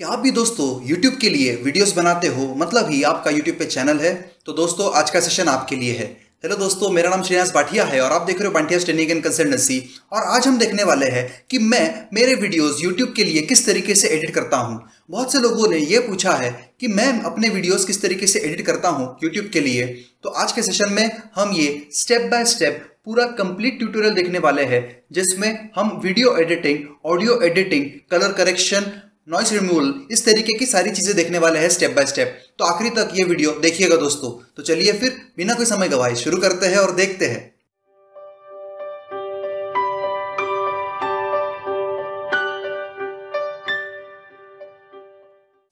क्या आप भी दोस्तों YouTube के लिए वीडियोस बनाते हो, मतलब ही आपका YouTube पे चैनल है। तो दोस्तों आज का सेशन आपके लिए है। हेलो दोस्तों, मेरा नाम श्रीनिवास भाटिया है और आप देख रहे हो भाटिया ट्रेनिंग एंड कंसल्टेंसी। और आज हम देखने वाले हैं कि मैं मेरे वीडियोस YouTube के लिए किस तरीके से एडिट करता हूँ। बहुत से लोगों ने ये पूछा है कि मैं अपने वीडियोस किस तरीके से एडिट करता हूँ YouTube के लिए। तो आज के सेशन में हम ये स्टेप बाय स्टेप पूरा कंप्लीट ट्यूटोरियल देखने वाले हैं, जिसमें हम video editing, audio editing, colour correction, noise removal, इस तरीके की सारी चीजें देखने वाले हैं स्टेप बाय स्टेप। तो आखिरी तक ये वीडियो देखिएगा दोस्तों। तो चलिए फिर बिना कोई समय गवाए शुरू करते हैं और देखते हैं।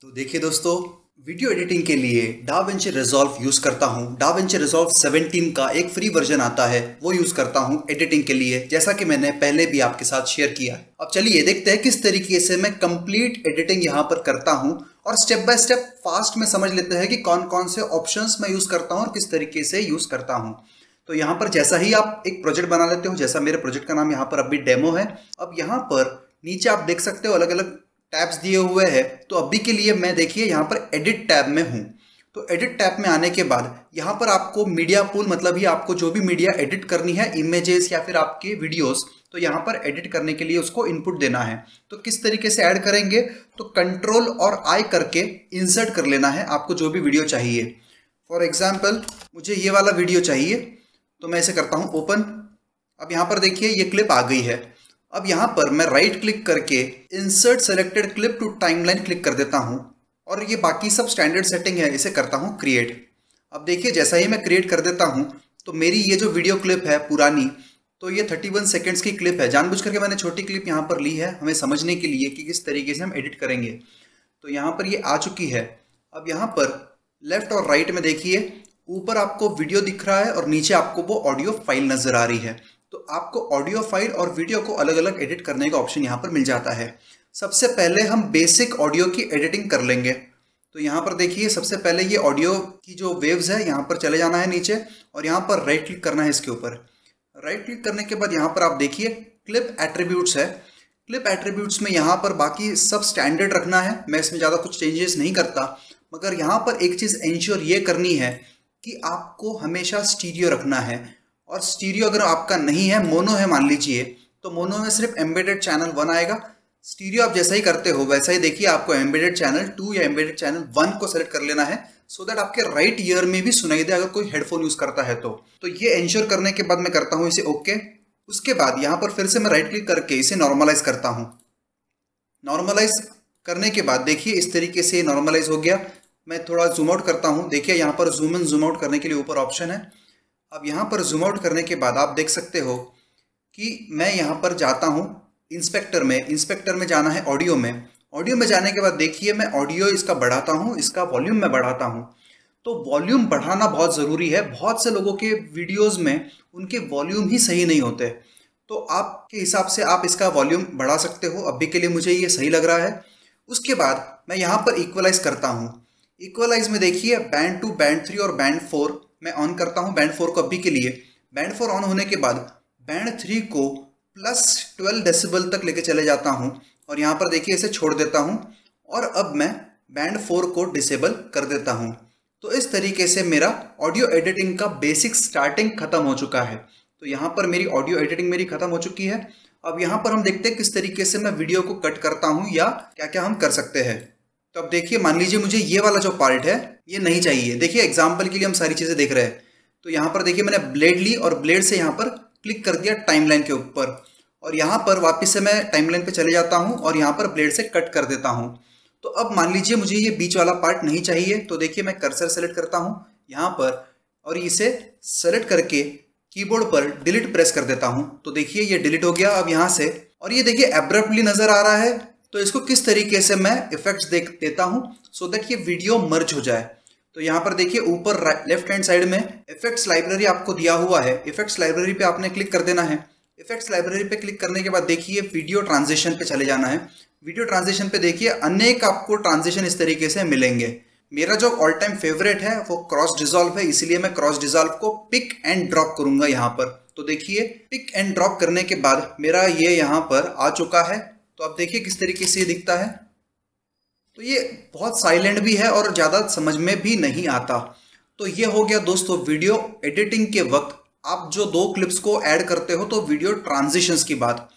तो देखिए दोस्तों, वीडियो एडिटिंग के लिए डाविंची रिजॉल्व यूज करता हूँ। डाविंची रिजॉल्व 17 का एक फ्री वर्जन आता है, वो यूज करता हूँ एडिटिंग के लिए, जैसा कि मैंने पहले भी आपके साथ शेयर किया। अब चलिए देखते हैं किस तरीके से मैं कंप्लीट एडिटिंग यहाँ पर करता हूँ और स्टेप बाय स्टेप फास्ट में समझ लेते हैं कि कौन कौन से ऑप्शंस मैं यूज करता हूँ और किस तरीके से यूज करता हूँ। तो यहाँ पर जैसा ही आप एक प्रोजेक्ट बना लेते हो, जैसा मेरे प्रोजेक्ट का नाम यहाँ पर अभी डेमो है। अब यहाँ पर नीचे आप देख सकते हो अलग अलग टैब्स दिए हुए हैं। तो अभी के लिए मैं देखिए यहाँ पर एडिट टैब में हूँ। तो एडिट टैब में आने के बाद यहाँ पर आपको मीडिया पूल, मतलब ही आपको जो भी मीडिया एडिट करनी है, इमेजेस या फिर आपके वीडियोस, तो यहाँ पर एडिट करने के लिए उसको इनपुट देना है। तो किस तरीके से ऐड करेंगे, तो कंट्रोल और आई करके इंसर्ट कर लेना है आपको जो भी वीडियो चाहिए। फॉर एग्जाम्पल मुझे ये वाला वीडियो चाहिए, तो मैं ऐसे करता हूँ ओपन। अब यहाँ पर देखिए ये क्लिप आ गई है। अब यहाँ पर मैं राइट क्लिक करके insert selected clip to timeline click कर देता हूँ और ये बाकी सब स्टैंडर्ड सेटिंग है, इसे करता हूँ क्रिएट। अब देखिए जैसा ही मैं क्रिएट कर देता हूँ तो मेरी ये जो वीडियो क्लिप है पुरानी, तो ये 31 सेकेंड्स की क्लिप है। जानबूझ करके मैंने छोटी क्लिप यहाँ पर ली है, हमें समझने के लिए कि किस तरीके से हम एडिट करेंगे। तो यहाँ पर ये आ चुकी है। अब यहाँ पर लेफ्ट और राइट में देखिए, ऊपर आपको वीडियो दिख रहा है और नीचे आपको वो ऑडियो फाइल नजर आ रही है। तो आपको ऑडियो फाइल और वीडियो को अलग अलग एडिट करने का ऑप्शन यहाँ पर मिल जाता है। सबसे पहले हम बेसिक ऑडियो की एडिटिंग कर लेंगे। तो यहाँ पर देखिए सबसे पहले ये ऑडियो की जो वेव्स है यहाँ पर चले जाना है नीचे और यहाँ पर राइट क्लिक करना है इसके ऊपर। राइट क्लिक करने के बाद यहाँ पर आप देखिए क्लिप एट्रीब्यूट्स है। क्लिप एट्रीब्यूट्स में यहाँ पर बाकी सब स्टैंडर्ड रखना है, मैं इसमें ज़्यादा कुछ चेंजेस नहीं करता। मगर यहाँ पर एक चीज़ इंश्योर ये करनी है कि आपको हमेशा स्टीरियो रखना है। और स्टीरियो अगर आपका नहीं है, मोनो है मान लीजिए, तो मोनो में सिर्फ एम्बेडेड चैनल 1 आएगा। स्टीरियो आप जैसा ही करते हो वैसा ही देखिए आपको एम्बेडेड चैनल 2 या एम्बेडेड चैनल 1 को सेलेक्ट कर लेना है, सो दैट आपके राइट ईयर में भी सुनाई दे अगर कोई हेडफोन यूज करता है। तो ये इंश्योर करने के बाद मैं करता हूँ इसे ओके। उसके बाद यहाँ पर फिर से मैं राइट क्लिक करके इसे नॉर्मलाइज करता हूँ। नॉर्मलाइज करने के बाद देखिए इस तरीके से नॉर्मलाइज हो गया। मैं थोड़ा जूम आउट करता हूँ, देखिए यहाँ पर जूम इन जूम आउट करने के लिए ऊपर ऑप्शन है। अब यहाँ पर जूम आउट करने के बाद आप देख सकते हो कि मैं यहाँ पर जाता हूँ इंस्पेक्टर में। इंस्पेक्टर में जाना है ऑडियो में। ऑडियो में जाने के बाद देखिए मैं ऑडियो इसका बढ़ाता हूँ, इसका वॉल्यूम मैं बढ़ाता हूँ। तो वॉल्यूम बढ़ाना बहुत ज़रूरी है। बहुत से लोगों के वीडियोज़ में उनके वॉल्यूम ही सही नहीं होते, तो आपके हिसाब से आप इसका वॉल्यूम बढ़ा सकते हो। अभी के लिए मुझे ये सही लग रहा है। उसके बाद मैं यहाँ पर इक्वलाइज़ करता हूँ। इक्वलाइज़ में देखिए बैंड 2, बैंड 3 और बैंड 4 मैं ऑन करता हूँ। बैंड 4 को अभी के लिए, बैंड 4 ऑन होने के बाद बैंड 3 को +12 डेसिबल तक लेके चले जाता हूँ और यहाँ पर देखिए इसे छोड़ देता हूँ। और अब मैं बैंड 4 को डिसेबल कर देता हूँ। तो इस तरीके से मेरा ऑडियो एडिटिंग का बेसिक स्टार्टिंग खत्म हो चुका है। तो यहाँ पर मेरी ऑडियो एडिटिंग मेरी खत्म हो चुकी है। अब यहाँ पर हम देखते हैं किस तरीके से मैं वीडियो को कट करता हूँ या क्या क्या हम कर सकते हैं। तो अब देखिए मान लीजिए मुझे ये वाला जो पार्ट है ये नहीं चाहिए। देखिए एग्जाम्पल के लिए हम सारी चीज़ें देख रहे हैं। तो यहाँ पर देखिए मैंने ब्लेड ली और ब्लेड से यहाँ पर क्लिक कर दिया टाइमलाइन के ऊपर और यहाँ पर वापस से मैं टाइमलाइन पे चले जाता हूँ और यहाँ पर ब्लेड से कट कर देता हूँ। तो अब मान लीजिए मुझे ये बीच वाला पार्ट नहीं चाहिए। तो देखिए मैं कर्सर सेलेक्ट करता हूँ यहाँ पर और इसे सेलेक्ट करके कीबोर्ड पर डिलीट प्रेस कर देता हूँ। तो देखिए ये डिलीट हो गया। अब यहाँ से और ये देखिए एब्रप्टली नज़र आ रहा है। तो इसको किस तरीके से मैं इफेक्ट्स देता हूँ सो दैट ये वीडियो मर्ज हो जाए। तो यहाँ पर देखिए ऊपर लेफ्ट हैंड साइड में इफेक्ट्स लाइब्रेरी आपको दिया हुआ है। इफेक्ट्स लाइब्रेरी पे आपने क्लिक कर देना है। इफेक्ट्स लाइब्रेरी पे क्लिक करने के बाद देखिए वीडियो ट्रांजिशन पे चले जाना है। वीडियो ट्रांजिशन पे देखिए अनेक आपको ट्रांजिशन इस तरीके से मिलेंगे। मेरा जो ऑल टाइम फेवरेट है वो क्रॉस डिजॉल्व है, इसीलिए मैं क्रॉस डिजॉल्व को पिक एंड ड्रॉप करूंगा यहाँ पर। तो देखिए पिक एंड ड्रॉप करने के बाद मेरा ये यहाँ पर आ चुका है। तो आप देखिए किस तरीके से ये दिखता है। तो ये बहुत साइलेंट भी है और ज़्यादा समझ में भी नहीं आता। तो ये हो गया दोस्तों वीडियो एडिटिंग के वक्त आप जो दो क्लिप्स को ऐड करते हो तो वीडियो ट्रांजिशंस की बात।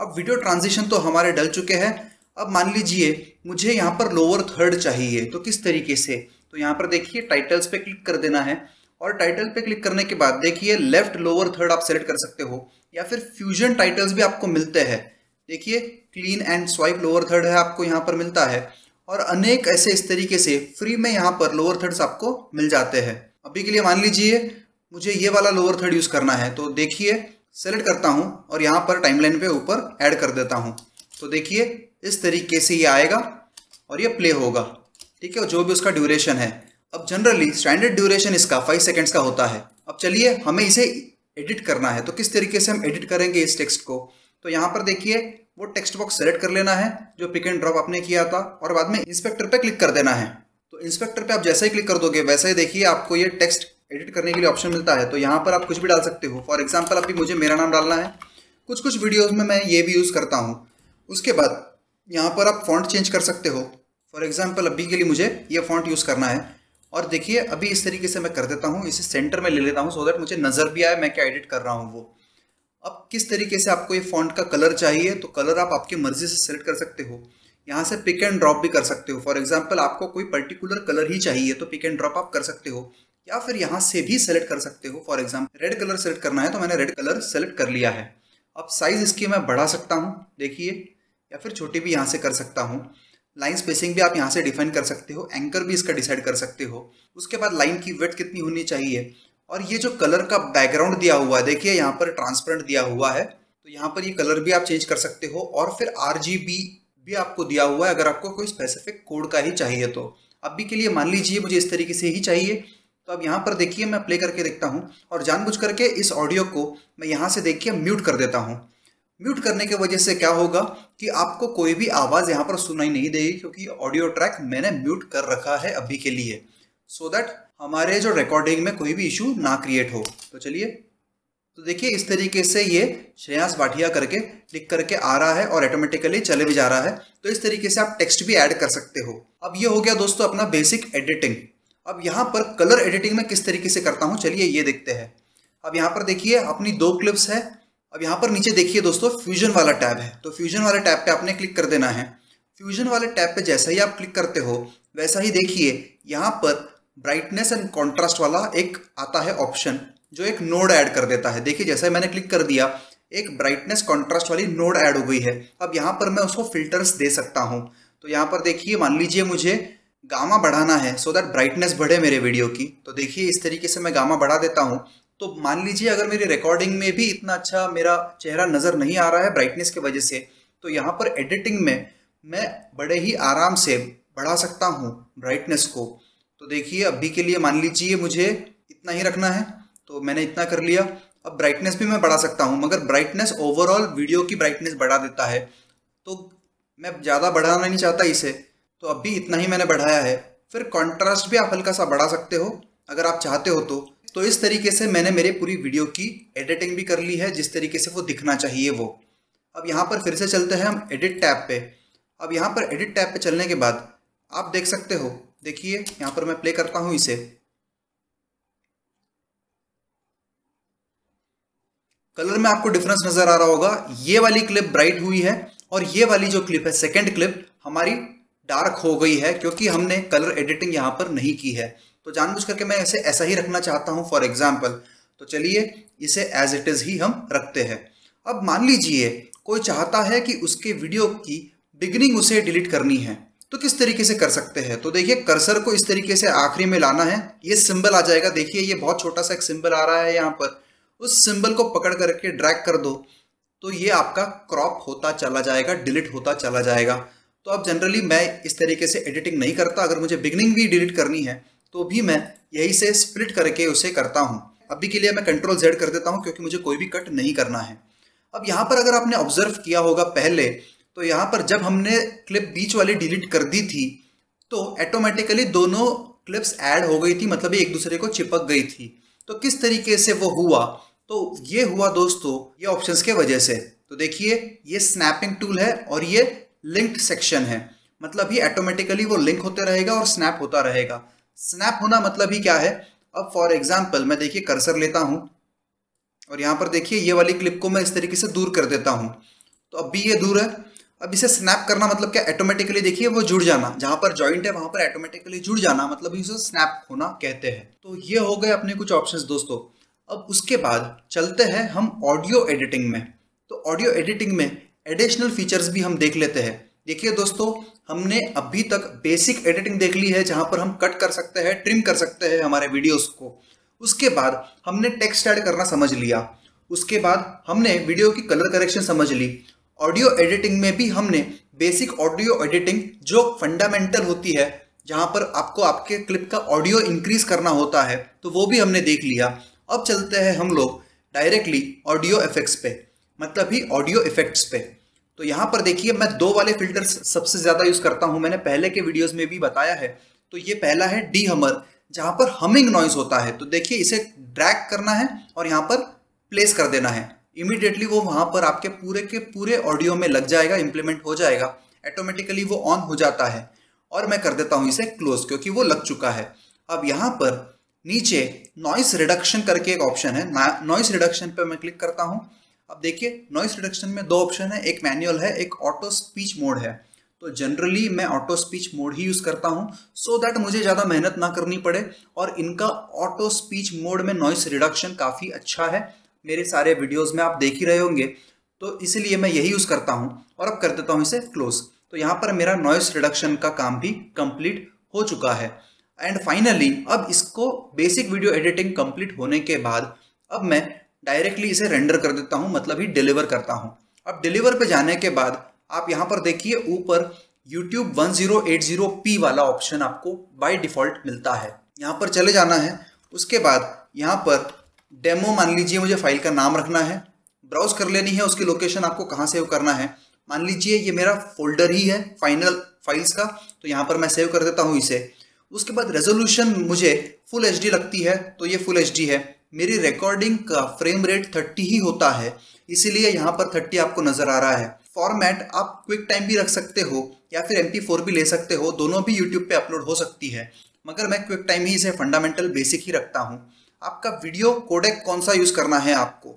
अब वीडियो ट्रांजिशन तो हमारे डल चुके हैं। अब मान लीजिए मुझे यहाँ पर लोअर थर्ड चाहिए तो किस तरीके से, तो यहाँ पर देखिए टाइटल्स पे क्लिक कर देना है और टाइटल पे क्लिक करने के बाद देखिए लेफ्ट लोअर थर्ड आप सेलेक्ट कर सकते हो या फिर फ्यूजन टाइटल्स भी आपको मिलते हैं। देखिए clean and swipe lower third है आपको यहाँ पर मिलता है और अनेक ऐसे इस तरीके से फ्री में यहाँ पर लोअर थर्ड्स आपको मिल जाते हैं। अभी के लिए मान लीजिए मुझे ये वाला लोअर थर्ड यूज़ करना है तो देखिए सेलेक्ट करता हूँ और यहाँ पर टाइमलाइन पे ऊपर ऐड कर देता हूँ। तो देखिए इस तरीके से ये आएगा और ये प्ले होगा, ठीक है, और जो भी उसका ड्यूरेशन है। अब जनरली स्टैंडर्ड ड्यूरेशन इसका 5 सेकंड्स का होता है। अब चलिए हमें इसे एडिट करना है तो किस तरीके से हम एडिट करेंगे इस टेक्स्ट को। तो यहाँ पर देखिए वो टेक्स्ट बॉक्स सेलेक्ट कर लेना है जो पिक एंड ड्रॉप आपने किया था और बाद में इंस्पेक्टर पर क्लिक कर देना है। तो इंस्पेक्टर पर आप जैसे ही क्लिक कर दोगे वैसे ही देखिए आपको ये टेक्स्ट एडिट करने के लिए ऑप्शन मिलता है। तो यहाँ पर आप कुछ भी डाल सकते हो। फॉर एग्जाम्पल अभी मुझे मेरा नाम डालना है, कुछ कुछ वीडियोज़ में मैं ये भी यूज़ करता हूँ। उसके बाद यहाँ पर आप फॉन्ट चेंज कर सकते हो। फॉर एग्जाम्पल अभी के लिए मुझे ये फॉन्ट यूज़ करना है और देखिए अभी इस तरीके से मैं कर देता हूँ, इसे सेंटर में ले लेता हूँ सो दैट मुझे नज़र भी आए मैं क्या एडिट कर रहा हूँ वो। अब किस तरीके से आपको ये फॉन्ट का कलर चाहिए तो कलर आप आपकी मर्जी से सेलेक्ट कर सकते हो। यहाँ से पिक एंड ड्रॉप भी कर सकते हो। फॉर एग्जाम्पल आपको कोई पर्टिकुलर कलर ही चाहिए तो पिक एंड ड्रॉप आप कर सकते हो या फिर यहाँ से भी सेलेक्ट कर सकते हो। For example red colour select करना है तो मैंने रेड कलर सेलेक्ट कर लिया है। अब साइज़ इसकी मैं बढ़ा सकता हूँ देखिए या फिर छोटी भी यहाँ से कर सकता हूँ। लाइन स्पेसिंग भी आप यहाँ से डिफाइन कर सकते हो, एंकर भी इसका डिसाइड कर सकते हो। उसके बाद लाइन की विड्थ कितनी होनी चाहिए और ये जो कलर का बैकग्राउंड दिया हुआ है देखिए यहाँ पर ट्रांसपेरेंट दिया हुआ है तो यहाँ पर ये कलर भी आप चेंज कर सकते हो और फिर RGB भी आपको दिया हुआ है अगर आपको कोई स्पेसिफिक कोड का ही चाहिए तो। अभी के लिए मान लीजिए मुझे इस तरीके से ही चाहिए तो अब यहाँ पर देखिए मैं प्ले करके देखता हूँ और जानबूझ करके इस ऑडियो को मैं यहाँ से देखिए म्यूट कर देता हूँ। म्यूट करने की वजह से क्या होगा कि आपको कोई भी आवाज़ यहाँ पर सुनाई नहीं देगी क्योंकि ऑडियो ट्रैक मैंने म्यूट कर रखा है अभी के लिए सो दैट हमारे जो रिकॉर्डिंग में कोई भी इशू ना क्रिएट हो। तो चलिए तो देखिए इस तरीके से ये श्रेयांश भाटिया करके लिख करके आ रहा है और ऑटोमेटिकली चले भी जा रहा है। तो इस तरीके से आप टेक्स्ट भी ऐड कर सकते हो। अब ये हो गया दोस्तों अपना बेसिक एडिटिंग। अब यहाँ पर कलर एडिटिंग में किस तरीके से करता हूँ चलिए ये देखते हैं। अब यहाँ पर देखिए अपनी दो क्लिप्स है। अब यहाँ पर नीचे देखिए दोस्तों फ्यूजन वाला टैब है तो फ्यूजन वाले टैब पे आपने क्लिक कर देना है। फ्यूजन वाले टैब पे जैसा ही आप क्लिक करते हो वैसा ही देखिए यहाँ पर ब्राइटनेस एंड कॉन्ट्रास्ट वाला एक आता है ऑप्शन जो एक नोड ऐड कर देता है। देखिए जैसा ही मैंने क्लिक कर दिया एक ब्राइटनेस कॉन्ट्रास्ट वाली नोड ऐड हो गई है। अब यहाँ पर मैं उसको फिल्टर्स दे सकता हूँ। तो यहाँ पर देखिए मान लीजिए मुझे गामा बढ़ाना है सो दैट ब्राइटनेस बढ़े मेरे वीडियो की। तो देखिए इस तरीके से मैं गामा बढ़ा देता हूँ। तो मान लीजिए अगर मेरी रिकॉर्डिंग में भी इतना अच्छा मेरा चेहरा नज़र नहीं आ रहा है ब्राइटनेस की वजह से तो यहाँ पर एडिटिंग में मैं बड़े ही आराम से बढ़ा सकता हूँ ब्राइटनेस को। तो देखिए अभी के लिए मान लीजिए मुझे इतना ही रखना है तो मैंने इतना कर लिया। अब ब्राइटनेस भी मैं बढ़ा सकता हूँ मगर ब्राइटनेस ओवरऑल वीडियो की ब्राइटनेस बढ़ा देता है तो मैं ज़्यादा बढ़ाना नहीं चाहता इसे तो अभी इतना ही मैंने बढ़ाया है। फिर कॉन्ट्रास्ट भी आप हल्का सा बढ़ा सकते हो अगर आप चाहते हो तो। तो इस तरीके से मैंने मेरे पूरी वीडियो की एडिटिंग भी कर ली है जिस तरीके से वो दिखना चाहिए वो। अब यहाँ पर फिर से चलते हैं हम एडिट टैब पे। अब यहाँ पर एडिट टैब पे चलने के बाद आप देख सकते हो देखिए यहाँ पर मैं प्ले करता हूँ इसे। कलर में आपको डिफरेंस नज़र आ रहा होगा। ये वाली क्लिप ब्राइट हुई है और ये वाली जो क्लिप है सेकेंड क्लिप हमारी डार्क हो गई है क्योंकि हमने कलर एडिटिंग यहाँ पर नहीं की है। तो जानबूझ करके मैं ऐसे ऐसा ही रखना चाहता हूँ फॉर एग्जाम्पल। तो चलिए इसे एज इट इज़ ही हम रखते हैं। अब मान लीजिए कोई चाहता है कि उसके वीडियो की बिगिनिंग उसे डिलीट करनी है तो किस तरीके से कर सकते हैं। तो देखिए कर्सर को इस तरीके से आखिरी में लाना है, ये सिंबल आ जाएगा। देखिए ये बहुत छोटा सा एक सिंबल आ रहा है यहाँ पर, उस सिंबल को पकड़ करके ड्रैग कर दो तो ये आपका क्रॉप होता चला जाएगा, डिलीट होता चला जाएगा। तो अब जनरली मैं इस तरीके से एडिटिंग नहीं करता। अगर मुझे बिगिनिंग भी डिलीट करनी है तो भी मैं यही से स्प्लिट करके उसे करता हूँ। अभी के लिए मैं Ctrl Z कर देता हूँ क्योंकि मुझे कोई भी कट नहीं करना है। अब यहाँ पर अगर आपने ऑब्जर्व किया होगा पहले तो यहाँ पर जब हमने क्लिप बीच वाली डिलीट कर दी थी तो ऑटोमेटिकली दोनों क्लिप्स ऐड हो गई थी, मतलब एक दूसरे को चिपक गई थी। तो किस तरीके से वो हुआ तो ये हुआ दोस्तों ये ऑप्शंस के वजह से। तो देखिए ये स्नैपिंग टूल है और ये लिंक्ड सेक्शन है। मतलब ये ऑटोमेटिकली वो लिंक होते रहेगा और स्नैप होता रहेगा। स्नैप होना मतलब ही क्या है, अब फॉर एग्जाम्पल मैं देखिए कर्सर लेता हूँ और यहाँ पर देखिए ये वाली क्लिप को मैं इस तरीके से दूर कर देता हूँ, तो अब भी ये दूर है। अब इसे स्नैप करना मतलब क्या, ऑटोमेटिकली देखिए वो जुड़ जाना, जहाँ पर जॉइंट है वहाँ पर ऑटोमेटिकली जुड़ जाना, मतलब इसे स्नैप होना कहते हैं। तो ये हो गए अपने कुछ ऑप्शंस दोस्तों। अब उसके बाद चलते हैं हम ऑडियो एडिटिंग में। तो ऑडियो एडिटिंग में एडिशनल फीचर्स भी हम देख लेते हैं। देखिए दोस्तों, हमने अभी तक बेसिक एडिटिंग देख ली है जहाँ पर हम कट कर सकते हैं, ट्रिम कर सकते हैं हमारे वीडियोज़ को। उसके बाद हमने टेक्स्ट ऐड करना समझ लिया, उसके बाद हमने वीडियो की कलर करेक्शन समझ ली। ऑडियो एडिटिंग में भी हमने बेसिक ऑडियो एडिटिंग जो फंडामेंटल होती है, जहाँ पर आपको आपके क्लिप का ऑडियो इंक्रीज करना होता है, तो वो भी हमने देख लिया। अब चलते हैं हम लोग डायरेक्टली ऑडियो इफेक्ट्स पे, मतलब ही ऑडियो इफेक्ट्स पे। तो यहाँ पर देखिए मैं दो वाले फिल्टर्स सबसे ज़्यादा यूज़ करता हूँ, मैंने पहले के वीडियोज़ में भी बताया है। तो ये पहला है डी हमर, जहाँ पर हमिंग नॉइज होता है। तो देखिए इसे ड्रैग करना है और यहाँ पर प्लेस कर देना है, इमीडिएटली वो वहाँ पर आपके पूरे के पूरे ऑडियो में लग जाएगा, इम्प्लीमेंट हो जाएगा, ऑटोमेटिकली वो ऑन हो जाता है। और मैं कर देता हूँ इसे क्लोज, क्योंकि वो लग चुका है। अब यहाँ पर नीचे नॉइस रिडक्शन करके एक ऑप्शन है, नॉइस रिडक्शन पे मैं क्लिक करता हूँ। अब देखिए नॉइस रिडक्शन में दो ऑप्शन है, एक मैनुअल है, एक ऑटो स्पीच मोड है। तो जनरली मैं ऑटो स्पीच मोड ही यूज़ करता हूँ, सो दैट मुझे ज़्यादा मेहनत ना करनी पड़े, और इनका ऑटो स्पीच मोड में नॉइस रिडक्शन काफ़ी अच्छा है, मेरे सारे वीडियोस में आप देख ही रहे होंगे, तो इसलिए मैं यही यूज़ करता हूँ। और अब कर देता हूँ इसे क्लोज, तो यहाँ पर मेरा नॉइस रिडक्शन का काम भी कंप्लीट हो चुका है। एंड फाइनली अब इसको बेसिक वीडियो एडिटिंग कंप्लीट होने के बाद अब मैं डायरेक्टली इसे रेंडर कर देता हूँ, मतलब ही डिलीवर करता हूँ। अब डिलीवर पे जाने के बाद आप यहाँ पर देखिए ऊपर YouTube 1080p वाला ऑप्शन आपको बाय डिफ़ॉल्ट मिलता है, यहाँ पर चले जाना है। उसके बाद यहाँ पर डेमो, मान लीजिए मुझे फाइल का नाम रखना है, ब्राउज कर लेनी है उसकी लोकेशन, आपको कहाँ सेव करना है। मान लीजिए ये मेरा फोल्डर ही है फाइनल फाइल्स का, तो यहाँ पर मैं सेव कर देता हूँ इसे। उसके बाद रेजोल्यूशन मुझे फुल HD लगती है, तो ये फुल HD है। मेरी रिकॉर्डिंग का फ्रेम रेट 30 ही होता है, इसीलिए यहाँ पर 30 आपको नज़र आ रहा है। फॉर्मेट आप क्विक टाइम भी रख सकते हो या फिर MP4 भी ले सकते हो, दोनों भी YouTube पे अपलोड हो सकती है, मगर मैं क्विक टाइम ही इसे फंडामेंटल बेसिक ही रखता हूँ। आपका वीडियो कोडेक कौन सा यूज़ करना है आपको,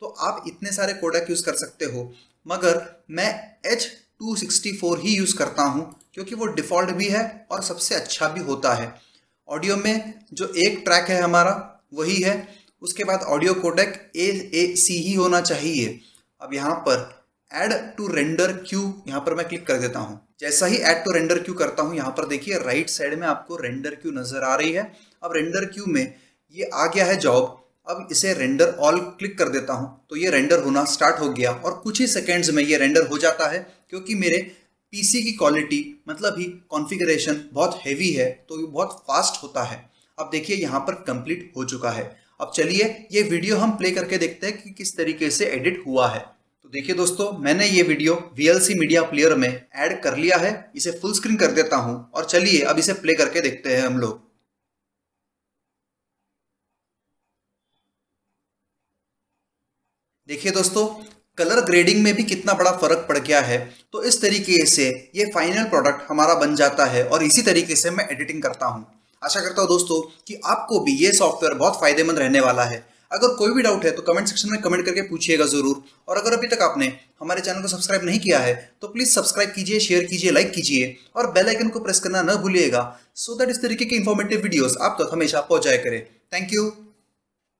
तो आप इतने सारे कोडेक यूज़ कर सकते हो, मगर मैं H264 ही यूज़ करता हूँ, क्योंकि वो डिफ़ॉल्ट भी है और सबसे अच्छा भी होता है। ऑडियो में जो एक ट्रैक है हमारा वही है। उसके बाद ऑडियो कोडेक AAC ही होना चाहिए। अब यहाँ पर ऐड टू रेंडर क्यू, यहाँ पर मैं क्लिक कर देता हूँ। जैसा ही ऐड टू रेंडर क्यू करता हूँ, यहाँ पर देखिए राइट साइड में आपको रेंडर क्यू नज़र आ रही है। अब रेंडर क्यू में ये आ गया है जॉब, अब इसे रेंडर ऑल क्लिक कर देता हूँ, तो ये रेंडर होना स्टार्ट हो गया और कुछ ही सेकेंड्स में ये रेंडर हो जाता है। क्योंकि मेरे PC की क्वालिटी मतलब ही कॉन्फ़िगरेशन बहुत हैवी है, तो ये बहुत फास्ट होता है। अब देखिए यहाँ पर कंप्लीट हो चुका है। अब चलिए ये वीडियो हम प्ले करके देखते हैं कि किस तरीके से एडिट हुआ है। तो देखिए दोस्तों, मैंने ये वीडियो VLC मीडिया प्लेयर में ऐड कर लिया है, इसे फुल स्क्रीन कर देता हूं और चलिए अब इसे प्ले करके देखते हैं हम लोग। देखिए दोस्तों, कलर ग्रेडिंग में भी कितना बड़ा फर्क पड़ गया है। तो इस तरीके से ये फाइनल प्रोडक्ट हमारा बन जाता है और इसी तरीके से मैं एडिटिंग करता हूं। आशा करता हूं दोस्तों कि आपको भी ये सॉफ्टवेयर बहुत फायदेमंद रहने वाला है। अगर कोई भी डाउट है तो कमेंट सेक्शन में कमेंट करके पूछिएगा ज़रूर। और अगर अभी तक आपने हमारे चैनल को सब्सक्राइब नहीं किया है तो प्लीज़ सब्सक्राइब कीजिए, शेयर कीजिए, लाइक कीजिए और बेल आइकन को प्रेस करना न भूलिएगा, सो दैट इस तरीके के इंफॉर्मेटिव वीडियोस आप तक हमेशा पहुंचाया करें। Thank you.